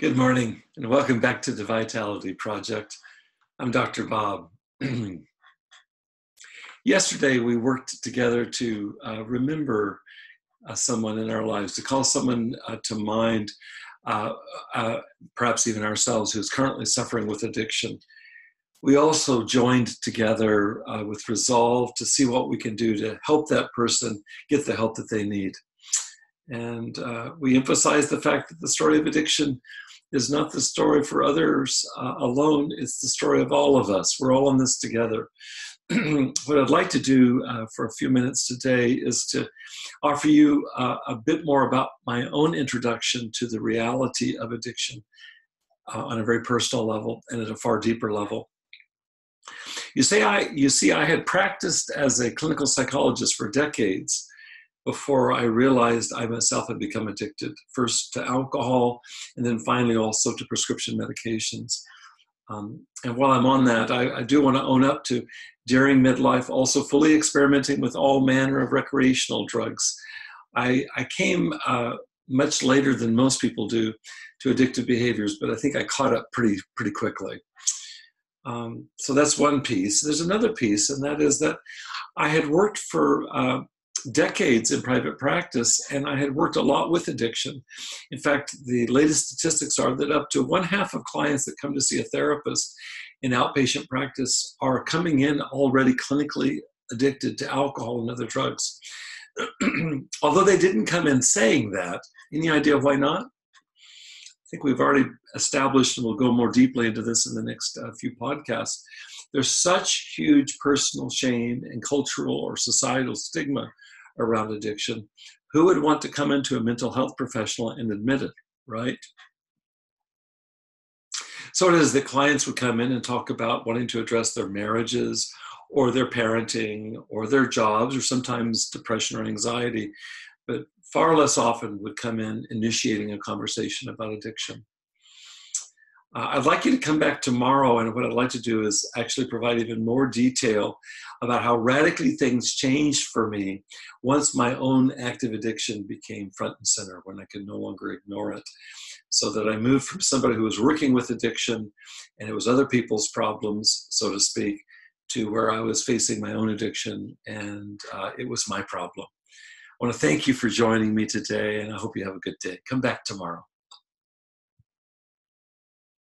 Good morning and welcome back to the Vitality Project. I'm Dr. Bob. Yesterday we worked together to remember someone in our lives, to call someone to mind, perhaps even ourselves, who's currently suffering with addiction. We also joined together with resolve to see what we can do to help that person get the help that they need. And we emphasize the fact that the story of addiction is not the story for others alone, it's the story of all of us. We're all in this together. What I'd like to do for a few minutes today is to offer you a bit more about my own introduction to the reality of addiction on a very personal level and at a far deeper level. You see, I had practiced as a clinical psychologist for decades before I realized I myself had become addicted, first to alcohol and then finally also to prescription medications. And while I'm on that, I do want to own up to, during midlife, also fully experimenting with all manner of recreational drugs. I came much later than most people do to addictive behaviors, but I think I caught up pretty quickly. So that's one piece. There's another piece, and that is that I had worked for decades in private practice, and I had worked a lot with addiction. In fact, the latest statistics are that up to 1/2 of clients that come to see a therapist in outpatient practice are coming in already clinically addicted to alcohol and other drugs. Although they didn't come in saying that. Any idea why not? I think we've already established, and we'll go more deeply into this in the next few podcasts, there's such huge personal shame and cultural or societal stigma around addiction. Who would want to come into a mental health professional and admit it, right? So it is that clients would come in and talk about wanting to address their marriages or their parenting or their jobs or sometimes depression or anxiety, but far less often would come in initiating a conversation about addiction. I'd like you to come back tomorrow, and what I'd like to do is actually provide even more detail about how radically things changed for me once my own active addiction became front and center, when I could no longer ignore it, so that I moved from somebody who was working with addiction and it was other people's problems, so to speak, to where I was facing my own addiction and it was my problem. I want to thank you for joining me today, and I hope you have a good day. Come back tomorrow.